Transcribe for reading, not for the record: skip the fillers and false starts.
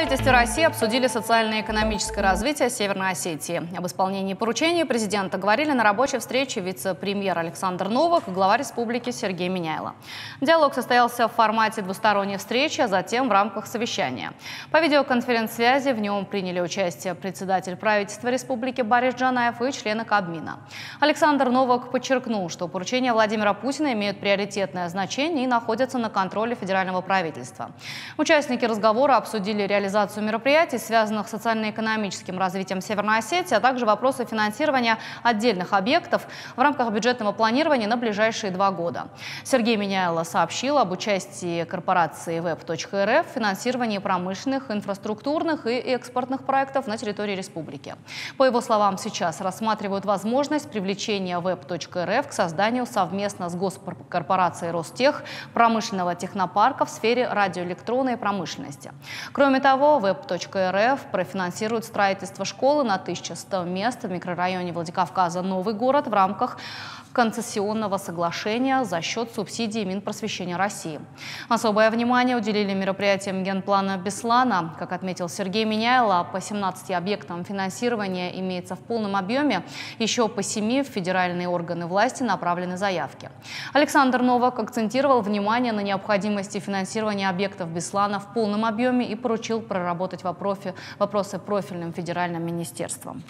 правительстве России обсудили социально-экономическое развитие Северной Осетии. Об исполнении поручений президента говорили на рабочей встрече вице-премьер Александр Новак и глава республики Сергей Меняйло. Диалог состоялся в формате двусторонней встречи, а затем в рамках совещания. По видеоконференц-связи в нем приняли участие председатель правительства республики Борис Джанаев и члены Кабмина. Александр Новак подчеркнул, что поручения Владимира Путина имеют приоритетное значение и находятся на контроле федерального правительства. Участники разговора обсудили реализацию мероприятий, связанных с социально-экономическим развитием Северной Осетии, а также вопросы финансирования отдельных объектов в рамках бюджетного планирования на ближайшие 2 года. Сергей Меняйло сообщил об участии корпорации ВЭБ.РФ в финансировании промышленных, инфраструктурных и экспортных проектов на территории республики. По его словам, сейчас рассматривают возможность привлечения ВЭБ.РФ к созданию совместно с госкорпорацией Ростех промышленного технопарка в сфере радиоэлектронной промышленности. Кроме того, ВЭБ.РФ профинансирует строительство школы на 1100 мест в микрорайоне Владикавказа «Новый город» в рамках концессионного соглашения за счет субсидий Минпросвещения России. Особое внимание уделили мероприятиям генплана Беслана. Как отметил Сергей Меняйло, по 17 объектам финансирования имеется в полном объеме, еще по 7 в федеральные органы власти направлены заявки. Александр Новак акцентировал внимание на необходимости финансирования объектов Беслана в полном объеме и поручил проработать вопросы профильным федеральным министерствам.